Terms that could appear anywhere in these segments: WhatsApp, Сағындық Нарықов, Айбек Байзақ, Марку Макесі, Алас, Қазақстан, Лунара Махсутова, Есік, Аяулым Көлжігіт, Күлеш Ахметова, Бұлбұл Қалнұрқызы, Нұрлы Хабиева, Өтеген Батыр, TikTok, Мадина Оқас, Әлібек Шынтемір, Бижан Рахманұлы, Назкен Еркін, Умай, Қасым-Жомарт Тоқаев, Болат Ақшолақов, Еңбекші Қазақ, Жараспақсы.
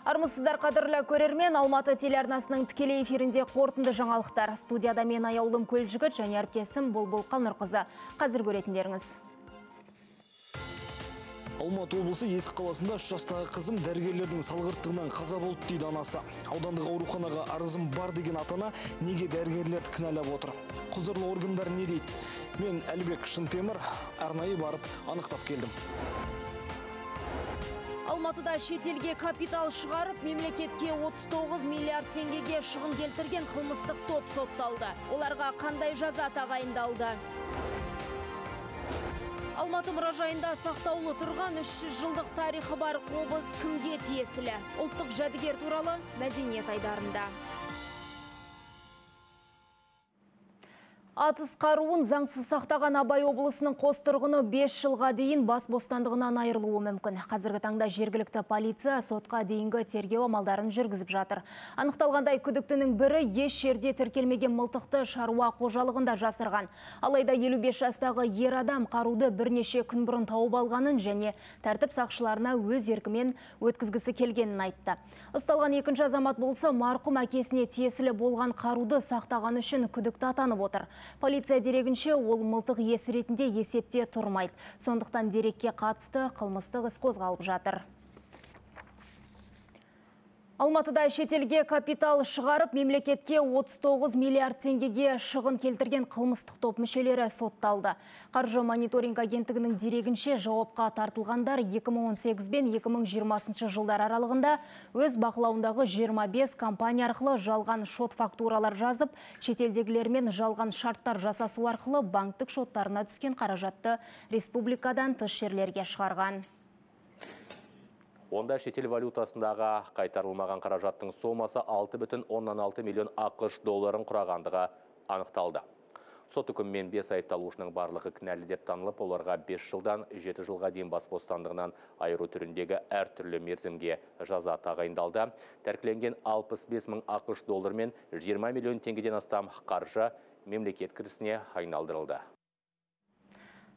Армысыздар, қадірлі көрермен, Алматы телеарнасының тікелей эфирінде қорытынды жаңалықтар. Студияда мен Аяулым Көлжігіт және әріптесім Бұлбұл Қалнұрқызы. Қазір көретіндеріңіз. Алматы облысы Есік қаласында 3 жастағы қызым дәрігерлердің салғырттығынан қаза болды дейді анасы. Аудандық ауруханаға арызым бар деген атана неге дәрігерлерді кінәлап отыр? Құзырлы органдар не дейді? Мен Әлібек Шынтемір арнайы барып анықтап келдім. Алматыда шетелге капитал шығарып, мемлекетке 39 миллиард теңгеге шығын келтірген қылмыстық топ сотталды. Оларға қандай жаза тағайындалды? Алматы мұражайында сақтаулы тұрған 300 жылдық тарихы бар қобыз кімге тиесілі? Ұлттық жәдігер туралы мәдениет айдарында. Атыс қаруын заңсыз сақтаған Абай облысының қос тұрғыны 5 жылға дейін бас бостандығынан айырылуы мүмкін. Қазіргі таңда жергілікті полиция сотқа дейінгі тергеу амалдарын жүргізіп жатыр. Анықталғандай, күдіктінің бірі еш жерде тіркелмеген мылтықты шаруа қожалығында жасырған. Алайда 55 жастағы ер адам қаруды бірнеше күн бұрын тауып алғанын және тәртіп сақшыларына өз еркімен өткізгісі келгенін айтты. Ұсталған екінші азамат болса, Марку Макесіне тиесілі болған қаруды сақтаған үшін күдікті атанып отыр. Полиция дерегінше, ол мылтық иесі ретінде есепте тұрмайды. Сондықтан дерекке қатысты қылмыстық іс қозғалып жатыр. Алматыда шетелге капитал шығарып, мемлекетке 39 миллиард теңгеге шығын келтірген қылмыстық топ мүшелері сотталды. Қаржы мониторинг агенттігінің дерегінше, жауапқа тартылғандар 2018 бен 2020 жылдар аралығында өз бақылауындағы 25 компания арқылы жалған шот фактуралар жазып, шетелдегілермен жалған шарттар жасасу арқылы банктік шоттарына түскен қаражатты республикадан тыс жерлерге шығарған. Онда шетел валютасындағы қайтарылмаған қаражаттың сомасы 6,6 миллион ақш долларын құрағандығы анықталды. Сот үкімімен 5 айыпталушының барлығы кінәлі деп танылып, оларға 5 жылдан 7 жылға дейін бас бостандығынан айыру түріндегі әртүрлі мерзімге жаза тағайындалды. Тәркіленген 65 мың ақш доллар мен 20 миллион теңгеден астам қаржы мемлекет кірісіне айналдырылды.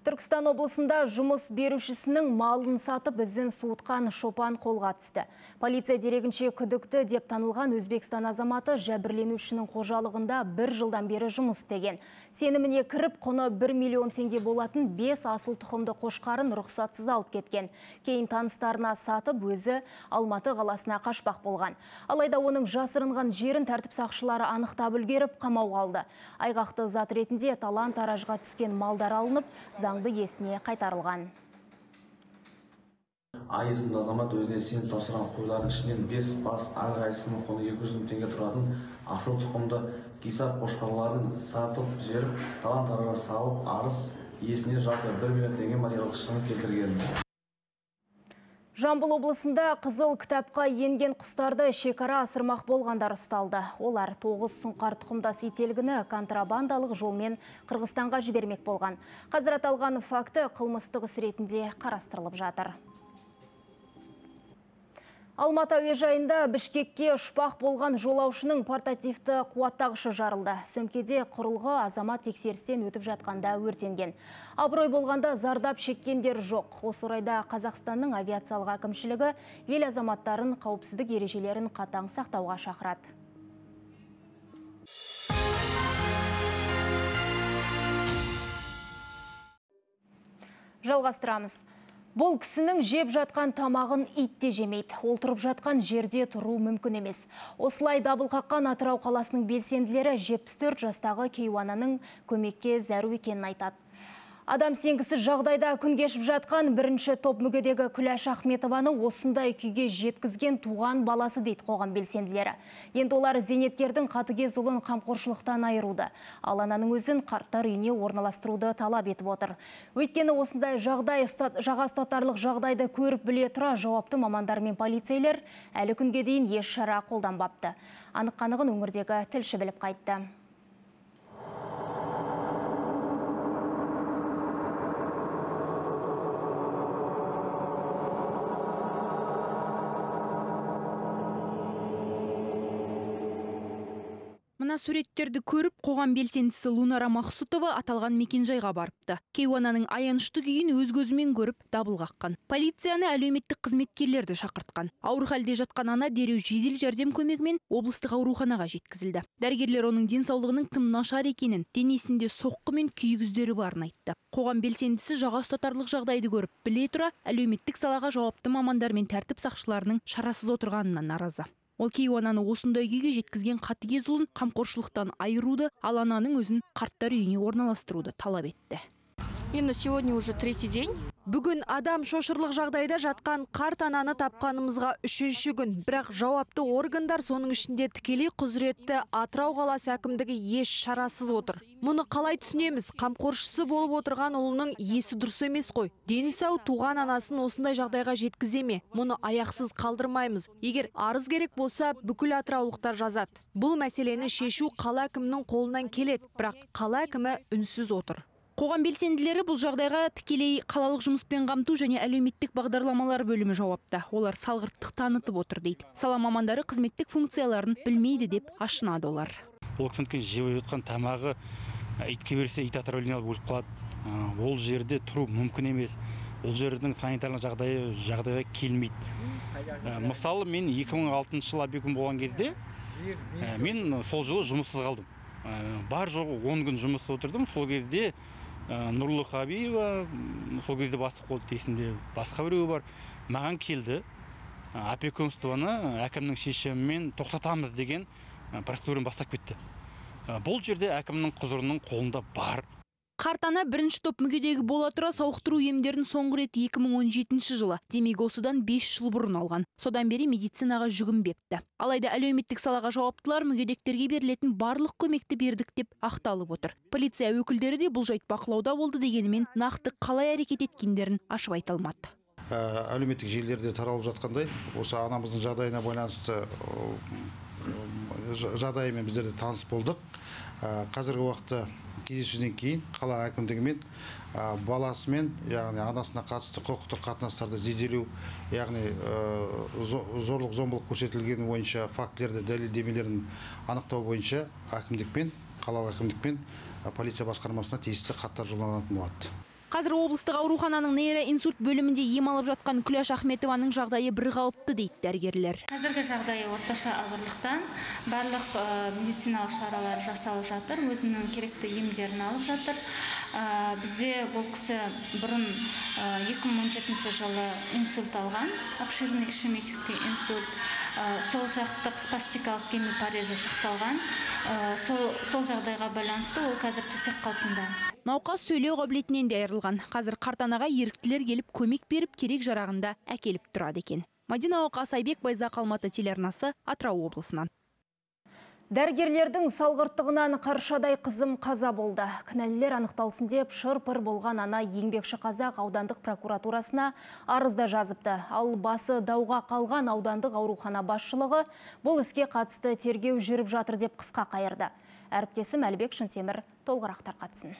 Түркістан облысында жұмыс берушісінің малын сатып ізін суытқан шопан қолға түсті. Полиция дерегінше, күдікті деп танылған Өзбекстан азаматы жәбірленушінің қожалығында 1 жылдан бері жұмыс істеген. Сеніміне кіріп, құны 1 миллион теңге болатын 5 асыл тұқымды қошқарын рұқсатсыз алып кеткен. Кейін таныстарына сатып, өзі Алматы қаласына қашпақ болған. Алайда оның жасырынған жерін тәртіп сақшылары анықтап үлгеріп, қамауға алды. Айғақты зат ретінде талан-таражға түскен малдар алынып, есіне қайтарылған. Айызын азамат өзіне сеніп тапсырған қойлардың ішінен 5 бас, әрқайсысының құны 200 мың теңге тұратын асыл тұқымды қисап қошқарларын сатып, жеріп, талан-таражға салып, арыз иесіне жалпы 1 миллион теңге материалдық шығын келтірген. Жамбыл облысында қызыл кітапқа енген құстарды шекара асырмақ болғандар ұсталды. Олар 9 сұңқар тұқымдас ителгіні контрабандалық жолмен Қырғызстанға жібермек болған. Қазір аталған факті қылмыстық іс ретінде қарастырылып жатыр. Алматы әуежайында Бішкекке ұшпақ болған жолаушының портативті қуаттағышы жарылды. Сөмкеде құрылғы азамат тексерістен өтіп жатқанда өртенген. Абырой болғанда зардап шеккендер жоқ. Осы орайда Қазақстанның авиациялық әкімшілігі ел азаматтарын қауіпсіздік ережелерін қатаң сақтауға шақырады. Жалғастырамыз. Бұл кісінің жеп жатқан тамағын ит те жемейді. Ол тұрып жатқан жерде тұру мүмкін емес. Осылай дабыл қаққан Атырау қаласының белсенділері 74 жастағы кейуананың көмекке зәру екенін айтады. Адам сенгісіз жағдайда күн кешіп жатқан бірінші топ мүгедегі Күлеш Ахметованы осындай күйге жеткізген туған баласы дейді қоғам белсенділері. Енді олар зейнеткердің қатыгез ұлын қамқоршылықтан айыруды, ал ананың өзін қарттар үйіне орналастыруды талап етіп отыр. Өйткені осындай жағдай жаға ұстатарлық жағдайды көріп біле тұра жауапты мамандар мен полицейлер әлі күнге дейін еш шара қолданбапты. Анық-қанығын өңірдегі тілші біліп қайтты. Мына суреттерді көріп, қоғам белсендісі Лунара Махсутова аталған мекенжайға барыпты. Кейуананың аянышты күйін өз-көзімен көріп дабыл қаққан. Полицияны әлеуметтік қызметкерлерді шақыртқан. Ауыр халде жатқан ана дереу жедел жәрдем көмегімен облыстық ауруханаға жеткізілді. Дәрігерлер оның денсаулығының тым нашар екенін, денесінде соққы мен күйік іздері барын айтты. Қоғам белсендісі жаға ұстатарлық жағдайды көріп, біле тұра әлеуметтік салаға жауапты мамандар мен тәртіп сақшыларының шарасыз отырғанына наразы. Ол кейуананы осындай күйге жеткізген қатыгез ұлын қамқоршылықтан айыруды, ал ананың өзін қарттар үйіне орналастыруды талап етті. Енді сегодня уже третий день. Бүгін адам шошырлық жағдайда жатқан қарт ананы тапқанымызға үшінші күн. Бірақ жауапты органдар, соның ішінде тікелей құзыретті Атырау қаласы әкімдігі еш шарасыз отыр. Мұны қалай түсінеміз? Қамқоршысы болып отырған ұлының есі дұрыс емес қой. Дені сау туған анасын осындай жағдайға жеткіземе. Мұны аяқсыз қалдырмаймыз. Егер арыз керек болса, бүкіл атыраулықтар жазады. Бұл мәселені шешу қала әкімінің қолынан келеді, бірақ қала әкімі үнсіз отыр. Қоғам белсенділері бұл жағдайға тікелей қалалық жұмыспен қамту және әлеуметтік бағдарламалар бөлімі жауапты. Олар салғырттық танытып отыр дейді. Сала мамандары қызметтік функцияларын білмейді деп ашынады олар. Ол кісінікі жеп жатқан тамағы итке берсе, ит атырап өліп қалады. Ол жерде тұру мүмкін емес. Ол жердің санитарлық жағдайға келмейді. Мысалы, мен 2006 жылы объектім болған кезде, мен сол жылы жұмыссыз қалдым. Бар жоғы 10 күн жұмыс отырдым. Сол кезде Нұрлы Хабиева, сол кезде бастық қолды тесінде басқа біреуі бар. Маған келді, опекунствоны әкімнің шешімімен тоқтатамыз деген процедурын бастап кетті. Бұл жерде әкімнің құзырының қолында бар. Қартана бірінші топ мүгедегі бола тұра сауықтыру емдерін соңғы рет 2017 жылы, демек осыдан 5 жыл бұрын алған. Содан бері медицинаға жүгінбепті. Алайда әлеуметтік салаға жауаптылар мүгедектерге берілетін барлық көмекті бердік деп ақталып отыр. Полиция өкілдері де бұл жайт бақылауда болды дегенімен нақты қалай әрекет еткендерін ашып айта алмады. Әлеуметтік желілерде таралып жатқандай, осы анамыздың жағдайына байланысты жағдайымен біздерде таныс болдық. Қазіргі уақытта кездесуден кейін қала әкімдігімен баласымен, яғни анасына қатысты құқықтық қатынастарды зерделеу, яғни зорлық-зомбылық көрсетілген бойынша фактілерді дәлелдемелерін анықтау бойынша әкімдікпен, қалалық әкімдікпен полиция басқармасына тиісті хаттар жолданатын болады. Қазір облыстық аурухананың нейроинсульт бөлімінде ем алып жатқан Күлеш Ахметованың жағдайы бір қалыпты дейді дәрігерлер. Қазіргі жағдайы орташа ауырлықтан барлық медициналық шаралар жасалып жатыр, өзінің керекті емдерін алып жатыр. Бізде бұл кісі бұрын 2017 жылы инсульт алған, обширный ишемический инсульт, сол жақтық спастикалық гемипарезі сақталған, сол жағдайға байланысты ол қазір төсек қалпында. Науқас сөйлеу қабілетінен де айырылған. Қазір қартанаға еріктілер келіп көмек беріп керек жарағында әкеліп тұрады екен. Мадина Оқас, Айбек Байзақ, Алматы телеарнасы, Атырау облысынан. Дәргерлердің салғырттығынан қаршадай қызым қаза болды. Кінәлілер анықталсын деп шыр-пыр болған ана Еңбекші Қазақ аудандық прокуратурасына арызда жазыпты. Ал басы дауға қалған аудандық аурухана басшылығы бұл іске қатысты тергеу жүріп жатыр деп қысқа қайырды. Әріптесім Әлбек Шынтемір толғырақ тарқатсын.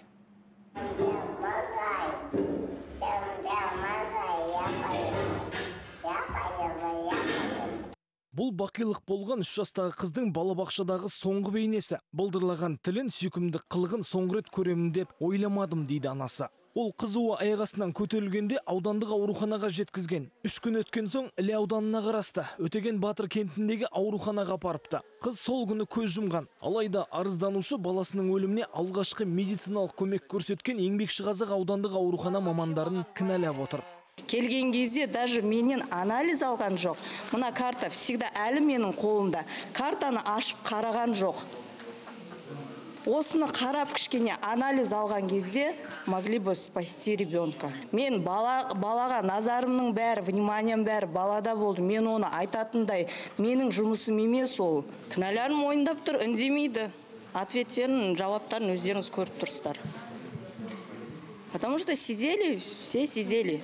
Бұл бақилық болған үш жастағы қыздың балабақшадағы соңғы бейнесі. Былдырлаған тілін, сүйкімдік қылығын соңғы рет көремін деп ойламадым дейді анасы. Ол қызуы аяғасынан көтерілгенде аудандық ауруханаға жеткізген. Үш күн өткен соң Іле ауданына қарасты Өтеген Батыр кентіндегі ауруханаға апарыпты. Қыз сол күні көз жұмған. Алайда арызданушы баласының өліміне алғашқы медициналық көмек көрсеткен Еңбекші Қазақ аудандық аурухана мамандарын кінәлап отыр. Келген кезде даже менен анализ алған жоқ. Мына карта всегда әлі менің қолымда. Картаны ашып қараған жоқ. Осыны қарап кішкене анализ алған кезде могли бы спасти ребенка. Мен балаға назарымның бәрі, вниманиям бәрі балада болды. Мен оны айтатындай, менің жұмысым емес ол. Кінәлерін мойындап тұр, үндемейді. Ответтерін, жауаптарын өздеріңіз көріп тұрсыздар. Потому что сидели, все сидели.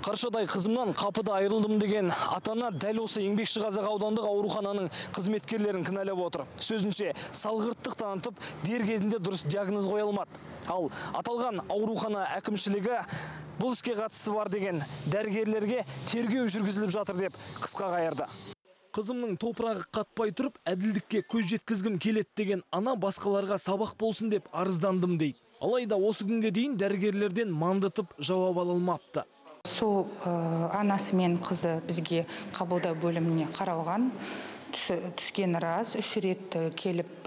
Қаршадай қызымнан қапыда айырылдым деген атана дәл осы Еңбекші Қазақ аудандық аурухананың қызметкерлерін кінәлеп отыр. Сөзінше, салғырттық танытып, дер кезінде дұрыс диагноз қоя алмады. Ал аталған аурухана әкімшілігі бұл іске қатысы бар деген дәрігерлерге тергеу жүргізіліп жатыр деп қысқа қайырды. Қызымның топырағы қатпай тұрып, әділдікке көз жеткізгім келет деген ана басқаларға сабақ болсын деп арыздандым дейді. Алайда осы күнге дейін дәрігерлерден мандатып жауап алынмапты. Сол анасы мен қызы бізге қабылдау бөліміне қаралған. Түскен раз, 3 рет келіп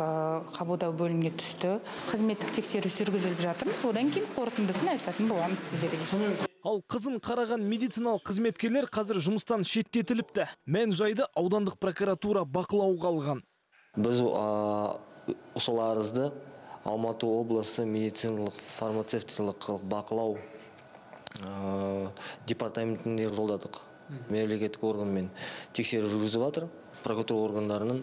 қабылдау бөліміне түсті. Қызметтік тексеру жүргізіліп жатырмыз. Одан кейін қорытындысын айтатын боламыз сіздерге. Ал қызын қараған медициналық қызметкерлер қазір жұмыстан шеттетіліпті. Мен жайды аудандық прокуратура бақылауға алған. Біз сол арызды Алматы облысы медициналық фармацевтикалық бақылау департаментіне жолдадық. Мемлекеттік органмен тексеру жүргізіп жатыр. Прокуратура органдарының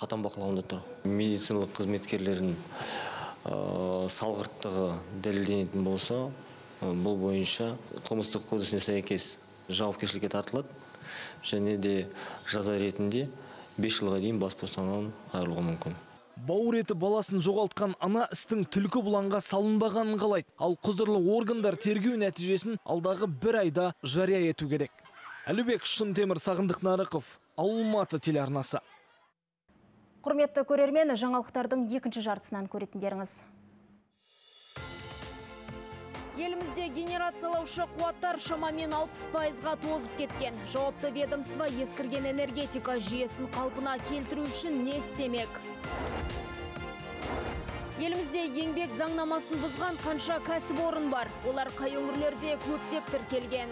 қатаң бақылауында тұр. Медициналық қызметкерлердің салғырттығы дәлелденетін болса, бұл бойынша қылмыстық кодексіне сәйкес жауапкершілікке тартылады және де жаза ретінде 5 жылға дейін бас бостандығынан айырылуы мүмкін. Бауыр еті баласын жоғалтқан ана істің түлкі бұланға салынбағанын қалайды. Ал құзырлы органдар тергеу нәтижесін алдағы 1 айда жария ету керек. Әлібек Шынтемір, Сағындық Нарықов, Алматы телеарнасы. Құрметті көрермен, жаңалықтардың 2-ші жартысынан көретіндеріңіз. Елімізде генерациялаушы қуаттар шамамен 60%-ға тозып кеткен. Жауапты ведомство ескірген энергетика жүйесін қалпына келтіру үшін не істемек? Елімізде еңбек заңнамасын бұзған қанша кәсіпорын бар? Олар қай өңірлерде көптеп тіркелген?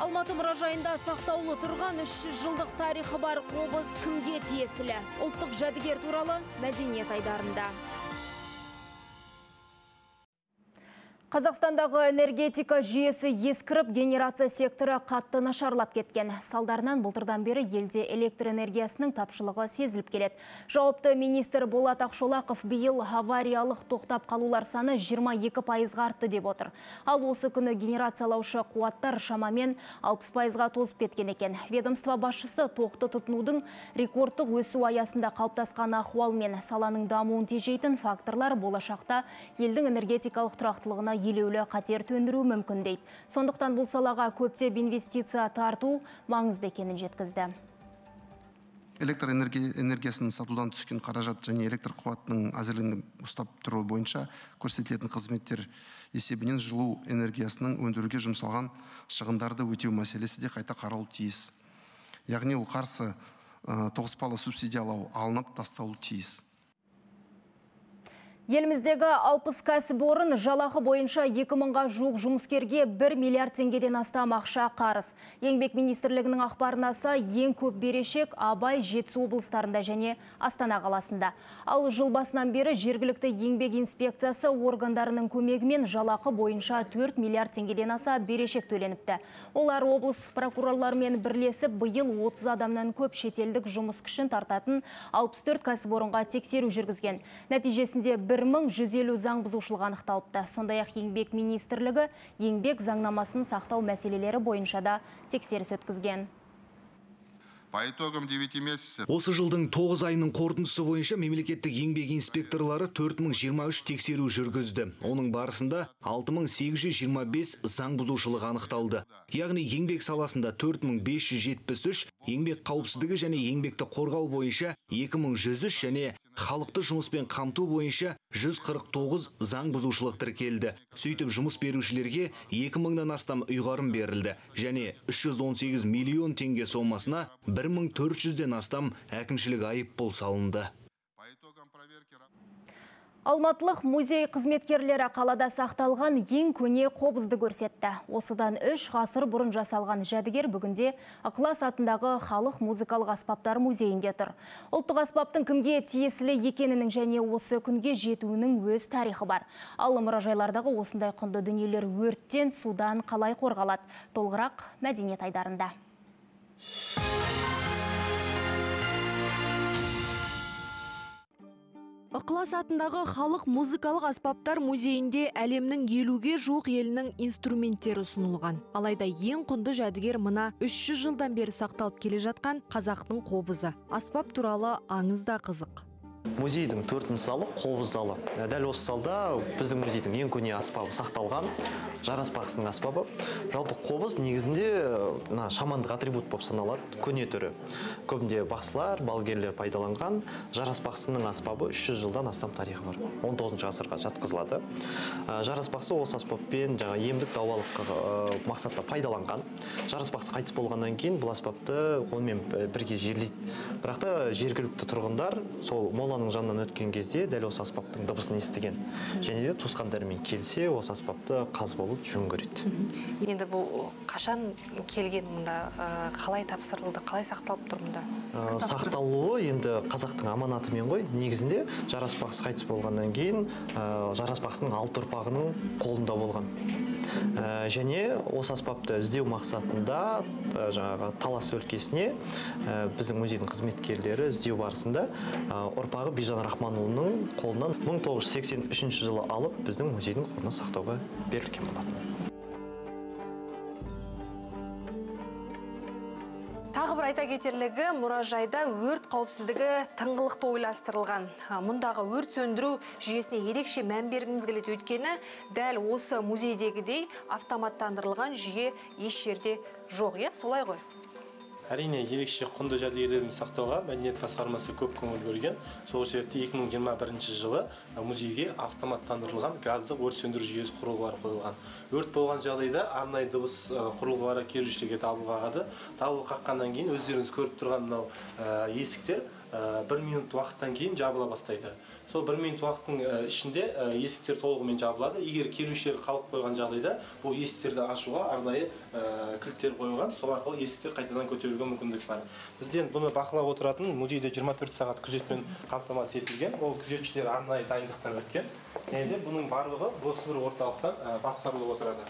Алматы мұражайында сақтаулы тұрған 300 жылдық тарихы бар қобыз кімге тиесілі? Ұлттық жәдігер туралы мәдениет айдарында. Қазақстандағы энергетика жүйесі ескіріп, генерация секторы қатты нашарлап кеткен. Салдарынан былтырдан бері елде электр энергиясының тапшылығы сезіліп келеді. Жауапты министр Болат Ақшолақов биыл авариялық тоқтап қалулар саны 22%-ға артты деп отыр. Ал осы күні генерациялаушы қуаттар шамамен 60%-ға тозып кеткен екен. Ведомство басшысы тоқты тұтынудың рекордтық өсу аясында қалыптасқан ахуал мен саланың дамуын тежейтін факторлар болашақта елдің энергетикалық тұрақтылығына елеулі қатер төндіру мүмкін дейді. Сондықтан бұл салаға көптеп инвестиция тарту маңызды екенін жеткізді. Электр энергиясын сатудан түскен қаражат және электр қуатының әзірленіп ұстап тұру бойынша көрсетілетін қызметтер есебінен жылу энергиясының өндіруге жұмсалған шығындарды өтеу мәселесі де қайта қаралу тиіс. Яғни ол қарсы тоғыспалы субсидиялау алынып тасталу тиіс. Еліміздегі 60 кәсіпорын жалақы бойынша 2000-ға жуық жұмыскерге 1 миллиард теңгеден астам ақша қарыз. Еңбек министрлігінің ақпарына сай, ең көп берешек Абай, Жетісу облыстарында және Астана қаласында. Ал жыл басынан бері жергілікті еңбек инспекциясы органдарының көмегімен жалақы бойынша 4 миллиард теңгеден аса берешек төленіпті. Олар облыс прокурорларымен бірлесіп, биыл 30 адамнан көп шетелдік жұмыс күшін тартатын 64 кәсіпорынға тексеру жүргізген. Нәтижесінде 1150 заң бұзушылық анықталыпты. Сондай-ақ еңбек министрлігі еңбек заңнамасын сақтау мәселелері бойынша да тексеріс өткізген. Осы жылдың 9 айының қорытындысы бойынша мемлекеттік еңбек инспекторлары 4023 тексеру жүргізді. Оның барысында 6825 заң бұзушылық анықталды. Яғни еңбек саласында 4573, еңбек қауіпсіздігі және еңбекті қорғау бойынша 2103 және халықты жұмыспен қамту бойынша 149 заң бұзушылық тіркелді. Сөйтіп жұмыс берушілерге 2000-нан астам ұйғарым берілді және 318 миллион теңге сомасына 1400-ден астам әкімшілік айыппұл салынды. Алматылық музей қызметкерлері қалада сақталған ең көне қобызды көрсетті. Осыдан 3 ғасыр бұрын жасалған жәдігер бүгінде Алас атындағы халық музыкалық аспаптар музейінде тұр. Ұлттық аспаптың кімге тиесілі екенінің және осы күнге жетуінің өз тарихы бар. Ал мұражайлардағы осындай құнды дүниелер өрттен, судан қалай қорғалады? Толғырақ мәдениет айдарында. Алас атындағы халық музыкалық аспаптар музейінде әлемнің 50-ге жуық елінің инструменттері ұсынылған. Алайда ең құнды жәдігер мына 300 жылдан бері сақталып келе жатқан қазақтың қобызы. Аспап туралы аңыз да қызық. Музейдің төртінші залы қобыз залы. Дәл осы залда біздің музейдің ең көне аспабы сақталған, жараспақсының аспабы. Жалпы қобыз негізінде шамандық атрибут болып саналады, көне түрі. Көбінде бақсылар, балгерлер пайдаланған, жараспақсының аспабы 300 жылдан астам тарихы бар. 19-шы ғасырға жатқызылады. Жараспақсы осы аспаппен емдік дауалық мақсатта пайдаланған. Жараспақсы қайтыс болғаннан кейін бұл аспапты онымен бірге жерлейді. Бірақ та жергілікті тұрғындар сол моланың жанынан өткен кезде дәл осы аспаптың дыбысын естіген. Және де туысқандарымен келсе, осы аспапты қаз болып жөн көреді. Енді бұл қашан келген мұнда, қалай тапсырылды, қалай сақталып тұр мұнда? Сақталуы енді қазақтың аманатымен ғой. Негізінде жараспақсы қайтыс болғаннан кейін жараспақсының алты ұрпағының қолында болған. Және осы аспапты іздеу мақсатында жаңағы Талас өлкесіне біздің музейдің қызметкерлері іздеу барысында ұрпағы Бижан Рахманұлының қолынан 1983 жылы алып біздің музейдің қорына сақтауға берілген болатын. Тағы бір айта кетерлігі, мұражайда өрт қауіпсіздігі тыңғылықты ойластырылған. Мұндағы өрт сөндіру жүйесіне ерекше мән бергіміз келеді, өйткені дәл осы музейдегідей автоматтандырылған жүйе еш жерде жоқ, солай ғой. Әрине, ерекше құнды жәдігерлерді сақтауға мәдениет басқармасы көп көңіл бөлген. Сол себепті 2021 жылы музейге автоматтандырылған газдық өрт сөндіру жүйесі құрылғылары қойылған. Өрт болған жағдайда арнайы дыбыс құрылғылары келушілерге дабыл қағады. Дабыл қаққаннан кейін өздеріңіз көріп тұрған мынау есіктер 1 минут уақыттан кейін жабыла бастайды. Сол 1 минут уақыттың ішінде есіктер толығымен жабылады. Егер келушілер қалып қойған жағдайда, бұл есіктерді ашуға арнайы кілттер қойылған, сол арқылы есіктер қайтадан көтерілуге мүмкіндік бар. Бізден бұны бақылап отыратын музейде 24 сағат күзетпен қамтамасыз етілген. Ол күзетшілер арнайы дайындықтан өткен. Және бұның барлығы осы бір орталықтан басқарылып отырады.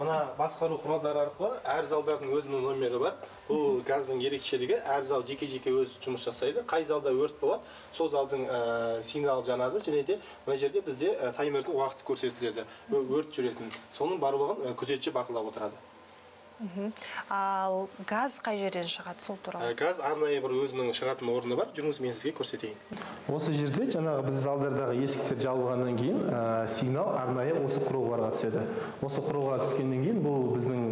Мына басқару құралдары арқылы әр залдардың өзінің номері бар. Бұл газдың ерекшелігі, әр зал жеке-жеке өз жұмыс жасайды. Қай залда өрт болады, сол залдың сигналы жанады. Және де мына жерде бізде таймердің уақыты көрсетіледі, өрт жүретін. Соның барлығын күзетші бақылап отырады. Ал газ қай жерден шығады, сол туралы? Газ арнайы бір өзінің шығатын орны бар, жүріңіз мен сізге көрсетейін. Осы жерде жаңағы біз залдардағы есіктер жабылғаннан кейін сигнал арнайы осы құрылғыларға түседі. Осы құрылғыға түскеннен кейін бұл біздің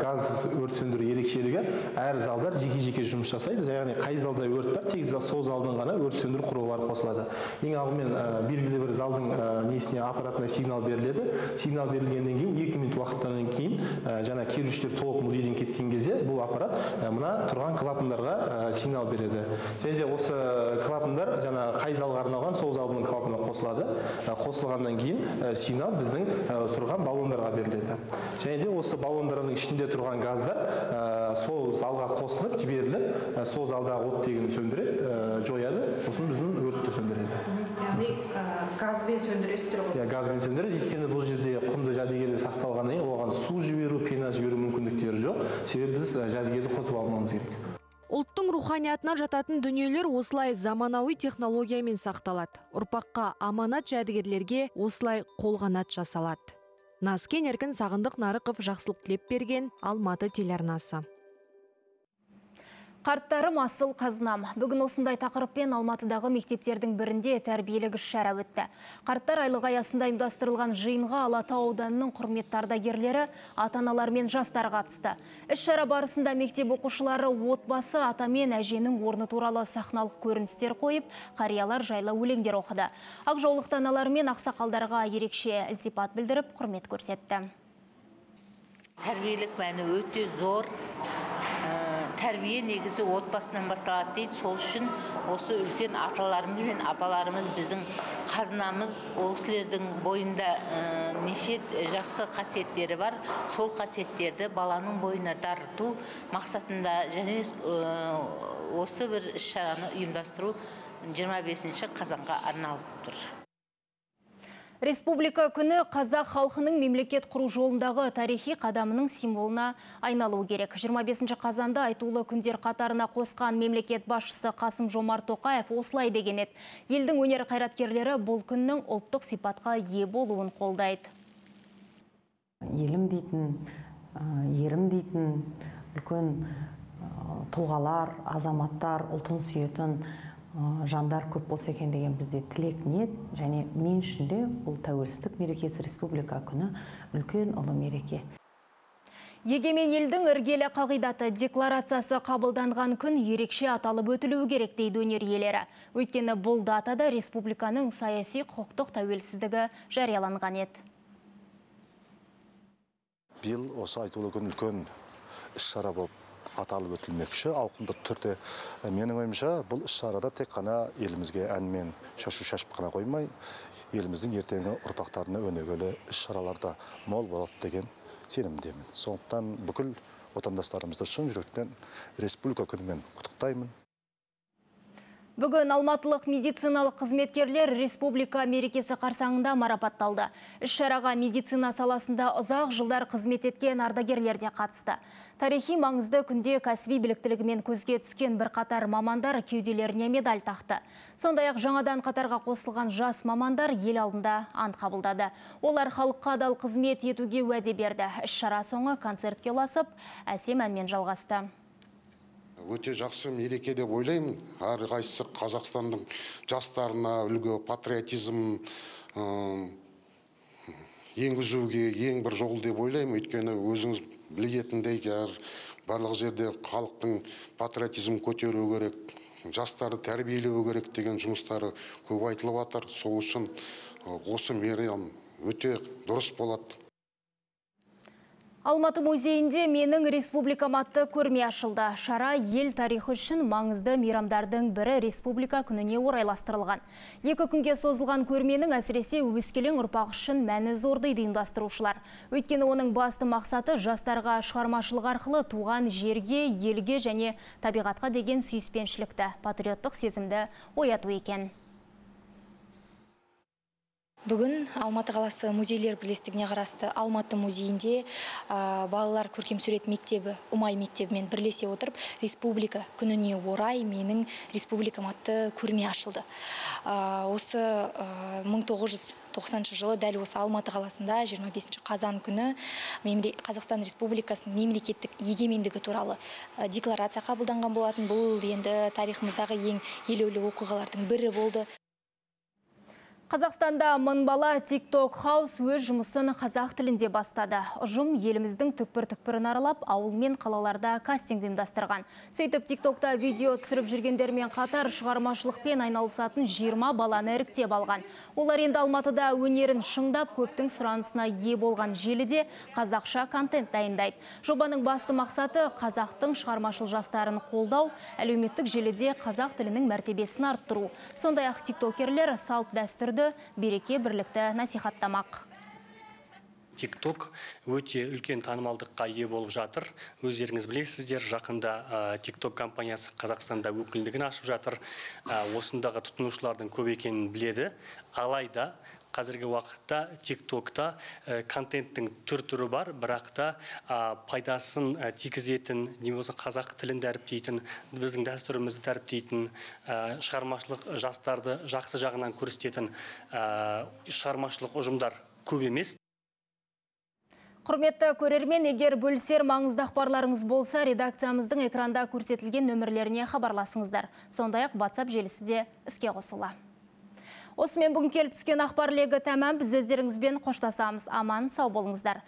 газ өрт сөндіру ерекшелігі, әр залдар жеке-жеке жұмыс жасайды. Яғни қай залда өрт бар, тек сол залдың ғана өрт сөндіру құрылғылары қосылады. Ең алдымен белгілі бір залдың несіне аппаратына сигнал беріледі. Сигнал берілгеннен кейін 2 минут уақыттан кейін жаңа келушілер музейден кеткен кезде бұл аппарат мына тұрған клапандарға сигнал береді. Және де осы клапандар қай залға арналған, сол залдың клапанына қосылады. Қосылғаннан кейін сигнал біздің тұрған баллондарға беріледі. Және де осы баллондардың ішінде тұрған газдар сол залға қосылып жіберіліп, сол залдағы оттегін сөндіреді, жояды, сосын біздің өртті сөндіреді. Яғни газбен сөндіресіздер ғой? Газбен сөндіреді, өйткені бұл жерде құнды жәдігерлер сақталған, оған су жіберу, пена жіберу мүмкіндік жоқ, себебі біз жәдігерді қотып алмамыз керек. Ұлттың руханиятына жататын дүниелер осылай заманауи технологиямен сақталады. Ұрпаққа аманат жәдігерлерге осылай қолғанат жасалады. Назкен Еркін, Сағындық Нарықов, жақсылық тілеп берген, Алматы телеарнасы. Қарттарым асыл қазынам. Бүгін осындай тақырыппен Алматыдағы мектептердің бірінде тәрбиелік іс-шара өтті. Қарттар айлығы аясында ұйымдастырылған жиынға Алатау ауданының құрметті ардагерлері, ата-аналар мен жастар қатысты. Іс-шара барысында мектеп оқушылары отбасы, ата мен әженің орны туралы сахналық көріністер қойып, қариялар жайлы өлеңдер оқыды. Ақ жаулықты аналар мен ақсақалдарға ерекше ілтипат білдіріп, құрмет көрсетті. Тәрбиелік мәні өте зор. Тәрбие негізі отбасынан басталады дейді. Сол үшін осы үлкен аталарымыз мен апаларымыз біздің қазынамыз, ол кісілердің бойында неше жақсы қасиеттері бар. Сол қасиеттерді баланың бойына дарыту мақсатында және осы бір іс-шараны ұйымдастыру 25-ші қазанға арналып тұр. Республика күні қазақ халқының мемлекет құру жолындағы тарихи қадамының символына айналуы керек. 25 қазанда айтулы күндер қатарына қосқан мемлекет басшысы Қасым-Жомарт Тоқаев осылай деген еді. Елдің өнер қайраткерлері бұл күннің ұлттық сипатқа ие болуын қолдайды. Елім дейтін, ерім дейтін үлкен тұлғалар, азаматтар, ұлтын сүйетін жандар көп болса екен деген бізде тілек ниет, және мен ішінде бұл тәуелсіздік мерекесі республика күні үлкен ұлы мереке. Егемен елдің іргелі қағидаты декларациясы қабылданған күн ерекше аталып өтілуі керек дейді өнер иелері. Өйткені бұл датада республиканың саяси құқықтық тәуелсіздігі жарияланған еді. Биыл осы айтулы күн үлкен іс-шара болып аталып өтілмекші, ауқымды түрде. Менің ойымша, бұл іс-шарада тек қана елімізге әнмен шашу-шашып қана қоймай, еліміздің ертеңгі ұрпақтарына өнегелі іс-шараларда мол болады деген сенімдемін. Сондықтан бүкіл отандастарымызды шын жүректен республика күнімен құттықтаймын. Бүгін алматылық медициналық қызметкерлер республика мерекесі қарсаңында марапатталды. Іс-шараға медицина саласында ұзақ жылдар қызмет еткен ардагерлер де қатысты. Тарихи маңызды күнде кәсіби біліктілігімен көзге түскен бірқатар мамандар кеуделеріне медаль тақты. Сондай-ақ жаңадан қатарға қосылған жас мамандар ел алдында ант қабылдады. Олар халыққа адал қызмет етуге уәде берді. Іс-шара соңы концертке ұласып, әсем әнмен жалғасты. Өте жақсы мереке деп ойлаймын. Әрқайсысы Қазақстанның жастарына үлгі, патриотизм енгізуге ең бір жол деп ойлаймын. Өйткені өзіңіз білетіндей, барлық жерде халықтың патриотизм көтеру керек, жастарды тәрбиелеу керек деген жұмыстары көп айтылып жатыр. Сол үшін осы мереке өте дұрыс болады. Алматы музейінде менің республикам атты көрме ашылды. Шара ел тарихы үшін маңызды мейрамдардың бірі республика күніне орайластырылған. Екі күнге созылған көрменің әсіресе өскелең ұрпақ үшін мәні зор дейді ұйымдастырушылар. Өйткені оның басты мақсаты жастарға шығармашылық арқылы туған жерге, елге және табиғатқа деген сүйіспеншілікті, патриоттық сезімді ояту екен. Бүгін Алматы қаласы музейлер бірлестігіне қарасты Алматы музейінде балалар көркем сурет мектебі, Умай мектебімен бірлесе отырып, республика күніне орай менің республикам атты көрме ашылды. Осы 1990 жылы дәл осы Алматы қаласында 25 қазан күні Қазақстан Республикасының мемлекеттік егемендігі туралы декларация қабылданған болатын. Бұл енді тарихымыздағы ең елеулі оқиғалардың бірі болды. Қазақстанда мың бала TikTok хаус өз жұмысын қазақ тілінде бастады. Ұжым еліміздің түкпір-түкпірін аралап, ауыл мен қалаларда кастинг ұйымдастырған. Сөйтіп TikTokта видео түсіріп жүргендермен қатар шығармашылықпен айналысатын 20 баланы іріктеп алған. Олар енді Алматыда өнерін шыңдап, көптің сұранысына ие болған желіде қазақша контент дайындайды. Жобаның басты мақсаты қазақтың шығармашыл жастарын қолдау, әлеуметтік желіде қазақ тілінің мәртебесін арттыру. Сондай-ақ тиктокерлер салт дәстүрді береке бірлікті насихаттамақ. TikTok өте үлкен танымалдыққа ие болып жатыр. Өздеріңіз білесіздер, жақында TikTok компаниясы Қазақстанда өкілдігін ашып жатыр. Осындағы тұтынушылардың көп екенін біледі. Алайда қазіргі уақытта TikTokта контенттің түр-түрі бар, бірақ та пайдасын тигізетін, не болса қазақ тілін дәріптейтін, біздің дәстүрімізді дәріптейтін, шығармашылық жастарды жақсы жағынан көрсететін шығармашылық ұжымдар көп емес. Құрметті көрермен, егер бөлісер маңызды ақпарларыңыз болса, редакциямыздың экранда көрсетілген нөмірлеріне хабарласыңыздар. Сондай-ақ WhatsApp желісі де іске қосыла. Осымен бүгін келіп түскен ақпар легі тәмам. Біз өздеріңізбен қоштасамыз. Аман, сау болыңыздар.